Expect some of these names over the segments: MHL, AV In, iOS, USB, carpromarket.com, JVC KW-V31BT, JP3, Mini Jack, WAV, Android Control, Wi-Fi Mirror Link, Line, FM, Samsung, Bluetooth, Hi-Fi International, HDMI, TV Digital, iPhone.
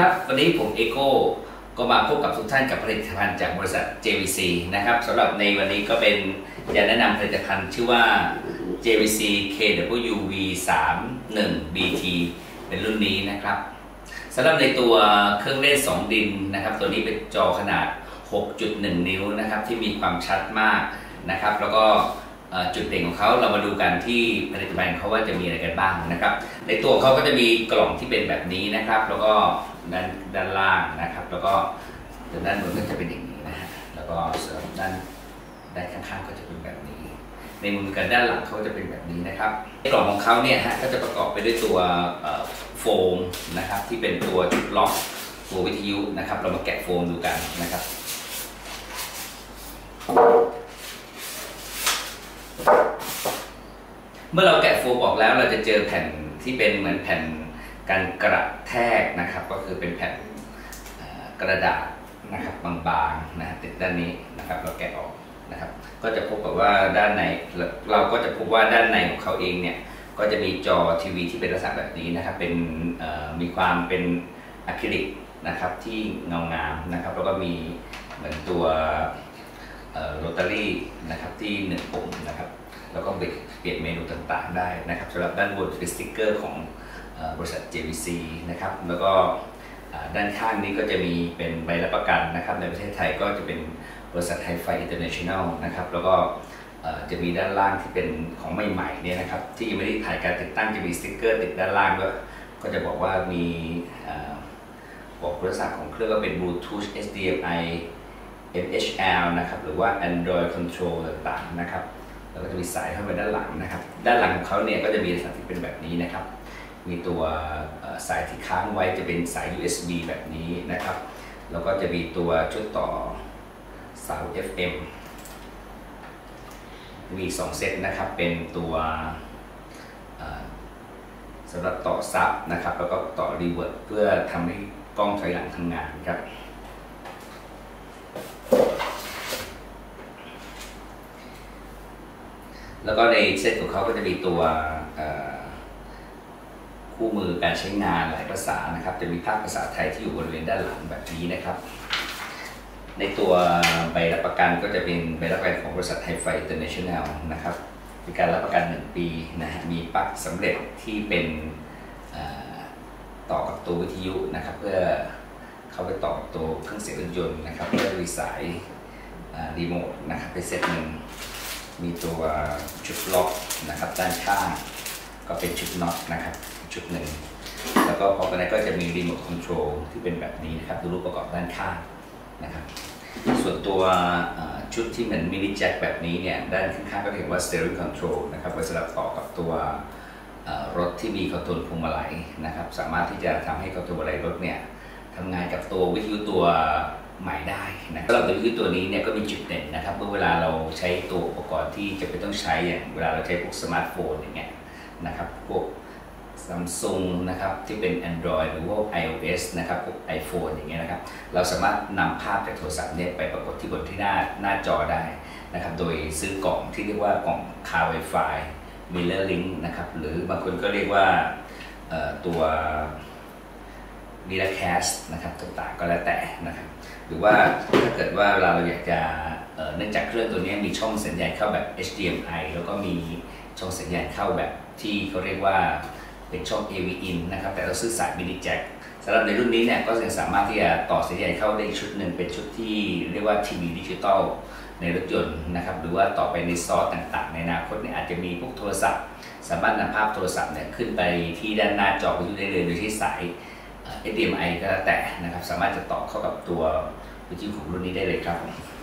ครับวันนี้ผมเอโก้ก็มาพบกับทุกท่านกับผลิตภัณฑ์จากบริษัท JVC นะครับสำหรับในวันนี้ก็เป็นจะแนะนำผลิตภัณฑ์ชื่อว่า JVC KW-V31BT เป็นรุ่นนี้นะครับสำหรับในตัวเครื่องเล่น2ดินนะครับตัวนี้เป็นจอขนาด 6.1 นิ้วนะครับที่มีความชัดมากนะครับแล้วก็จุดเด่นของเขาเรามาดูกันที่ผลิตภัณฑ์เขาว่าจะมีอะไรกันบ้างนะครับในตัวเขาก็จะมีกล่องที่เป็นแบบนี้นะครับแล้วก็ด้านล่างนะครับแล้วก็ด้านบนก็จะเป็นอย่างนี้นะฮะแล้วก็ส่วนด้านข้างๆก็จะเป็นแบบนี้ในมุมกันด้านหลังเขาจะเป็นแบบนี้นะครับกล่องของเขาเนี่ยฮะก็จะประกอบไปด้วยตัวโฟมนะครับที่เป็นตัวจุดล็อกตัววิทยุนะครับเรามาแกะโฟมดูกันนะครับเมื่อเราแกะโฟมออกแล้วเราจะเจอแผ่นที่เป็นเหมือนแผ่นการกระแทกนะครับก็คือเป็นแผ่นกระดาษนะครับบางๆนะติดด้านนี้นะครับเราแกะออกนะครับก็จะพบกับว่าด้านในเราก็จะพบว่าด้านในของเขาเองเนี่ยก็จะมีจอทีวีที่เป็นลักษณะแบบนี้นะครับเป็นมีความเป็นอะคริลิกนะครับที่เงางามนะครับแล้วก็มีเหมือนตัวโรตารี่นะครับที่หนึ่งปุ่มนะครับแล้วก็เปลี่ยนเมนูต่างๆได้นะครับสำหรับด้านบนเป็นสติ๊กเกอร์ของบริษัท JVC นะครับแล้วก็ด้านข้างนี้ก็จะมีเป็นใบรับประกันนะครับในประเทศไทยก็จะเป็นบริษัท Hi-Fi International นะครับแล้วก็จะมีด้านล่างที่เป็นของใหม่ๆเนี่ยนะครับที่ยังไม่ได้ถ่ายการติดตั้งจะมีสติ๊กเกอร์ติดด้านล่างด้วยก็จะบอกว่ามีบอกลักษณะของเครื่องก็เป็น Bluetooth HDMI MHL นะครับหรือว่า Android Control ต่างๆนะครับแล้วก็จะมีสายเข้าไปด้านหลังนะครับด้านหลังของเขาเนี่ยก็จะมีสายที่เป็นแบบนี้นะครับมีตัวสายที่ค้างไว้จะเป็นสาย USB แบบนี้นะครับแล้วก็จะมีตัวชุดต่อสาย FM มี2เซตนะครับเป็นตัวสำหรับต่อซับนะครับแล้วก็ต่อรีเวิร์สเพื่อทำให้กล้องถอยหลังทำงานครับแล้วก็ในเซตของเขาก็จะมีตัวคู่มือการใช้งานหลายภาษานะครับจะมีภาคภาษาไทยที่อยู่บริเวณด้านหลังแบบนี้นะครับในตัวใบรับประกันก็จะเป็นใบรับประกันของบริษัท Hi-Fi International นะครับมีการรับประกัน1ปีนะฮะมีปลั๊กสำเร็จที่เป็นต่อกับตัววิทยุนะครับเพื่อเข้าไปต่อกับตัวเครื่องเสียงรถยนต์นะครับเพื่อมีสายรีโมทนะครับไปเซตหนึ่งมีตัวชุดล็อกนะครับด้านข้างก็เป็นชุดน็อตนะครับชุดหนึ่งแล้วก็พร้อมกันนั้นก็จะมีรีโมทคอนโทรลที่เป็นแบบนี้นะครับดูรูปประกอบด้านข้างนะครับส่วนตัวชุดที่เหมือน Mini Jack แบบนี้เนี่ยด้านข้างๆก็เห็นว่า Steering Control นะครับไว้สำหรับต่อกับตัวรถที่มีคอนโทรลพวงมาลัยนะครับสามารถที่จะทำให้คอนโทรลพวงมาลัยรถเนี่ยทำงานกับตัววิทยุตัวใหม่ได้นะสำหรับตัววิทยุตัวนี้เนี่ยก็มีจุดเด่นนะครับเมื่อเวลาเราใช้ตัวอุปกรณ์ที่จะเป็นต้องใช้อย่างเวลาเราใช้พวกสมาร์ทโฟนอย่างเงี้ยนะครับพวก Samsung นะครับที่เป็น Android หรือว่า iOS นะครับพวก iPhone อย่างเงี้ยนะครับเราสามารถนำภาพจากโทรศัพท์เนี่ยไปปรากฏที่บนที่หน้าจอได้นะครับโดยซื้อกล่องที่เรียกว่ากล่องคา Wi-Fi Mirror Link นะครับหรือบางคนก็เรียกว่าตัวมีระแคสนะครับต่างๆก็แล้วแต่นะครับหรือว่าถ้าเกิดว่าเราอยากจะเนื่องจากเครื่องตัวนี้มีช่องสัญญาณเข้าแบบ HDMI แล้วก็มีช่องสัญญาณเข้าแบบที่เขาเรียกว่าเป็นช่อง AV In นะครับแต่เราซื้อสาย Mini Jack สำหรับในรุ่นนี้เนี่ยก็ยังสามารถที่จะต่อสัญญาณเข้าได้ชุดหนึ่งเป็นชุดที่เรียกว่า TV Digital ในรถยนต์นะครับหรือว่าต่อไปในซอสต่างๆในอนาคตเนี่ยอาจจะมีพวกโทรศัพท์สามารถนำภาพโทรศัพท์เนี่ยขึ้นไปที่ด้านหน้าจอวิทยุได้เลยโดยที่สาย HDMI ก็แล้วแต่นะครับสามารถจะต่อเข้ากับตัววิทยุของรุ่นนี้ได้เลยครับ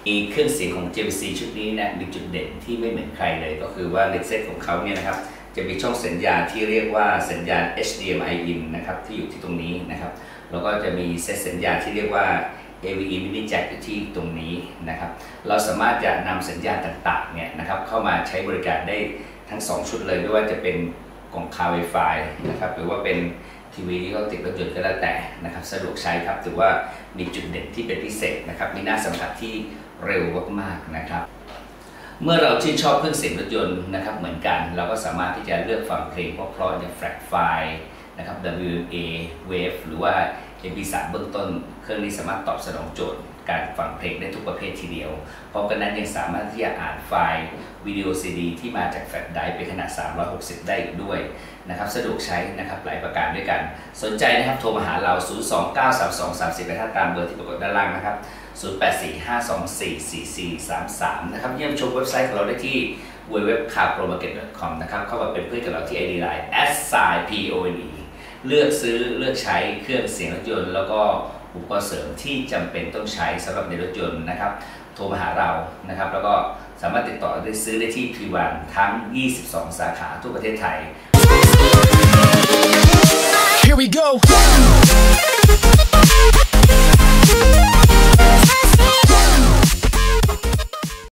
มีเครื่องเสียงของ JVC ชุดนี้นะมีจุดเด่นที่ไม่เหมือนใครเลยก็คือว่าในเซตของเขาเนี่ยนะครับจะมีช่องสัญญาณที่เรียกว่าสัญญาณ HDMI in นะครับที่อยู่ที่ตรงนี้นะครับแล้วก็จะมีเซตสัญญาณที่เรียกว่า AV In Mini Jack อยู่ที่ตรงนี้นะครับเราสามารถจะนำสัญญาณต่างๆเนี่ยนะครับเข้ามาใช้บริการได้ทั้ง2ชุดเลยไม่ว่าจะเป็นกล่องคา Wi-Fi นะครับหรือว่าเป็นทีวีนี้ก็ติดรถยนต์ก็แล้วแต่นะครับสะดวกใช้ครับถือว่ามีจุดเด่นที่เป็นพิเศษนะครับมีหน้าสัมผัสที่เร็วมากๆนะครับเมื่อเราชื่นชอบเครื่องเสียงรถยนต์นะครับเหมือนกันเราก็สามารถที่จะเลือกฟังเพลงเพราะๆอย่างแฟลชไฟล์นะครับ WAV หรือว่า JP3 เบื้องต้นเครื่องนี้สามารถตอบสนองโจทย์การฟังเพลงได้ทุกประเภททีเดียวพร้อมกันนั้นยังสามารถที่จะอ่านไฟล์วิดีโอซีดีที่มาจากแฟลชไดรฟ์เป็นขนาด360ได้อีกด้วยนะครับสะดวกใช้นะครับหลายประการด้วยกันสนใจนะครับโทรมาหาเรา0293230ตามเบอร์ที่ปรากฏด้านล่างนะครับ0845244433นะครับเยี่ยมชมเว็บไซต์ของเราได้ที่ www.carpromarket.com นะครับเข้ามาเป็นเพื่อนกับเราที่ ID Line @pone เลือกซื้อเลือกใช้เครื่องเสียงรถยนต์แล้วก็อุปกรณ์เสริมที่จำเป็นต้องใช้สำหรับในรถยนต์นะครับโทรมาหาเรานะครับแล้วก็สามารถติดต่อได้ซื้อได้ที่ P1 ทั้ง22สาขาทั่วประเทศไทย Here we go